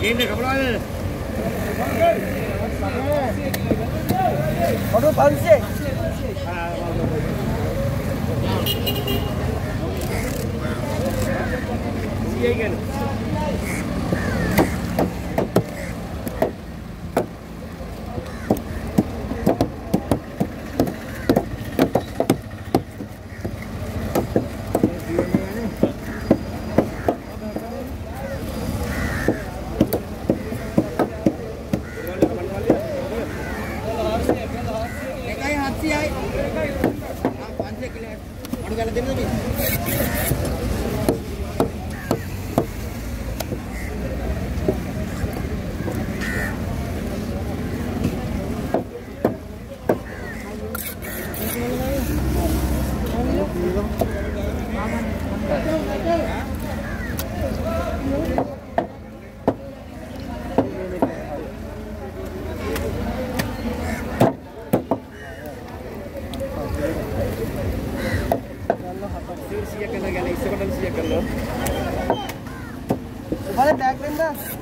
Ini kepulauan. Aduh, pansi. Siakan. Siya ka na ganay, isa ko lang siya ka, no? Balik, back rin ba?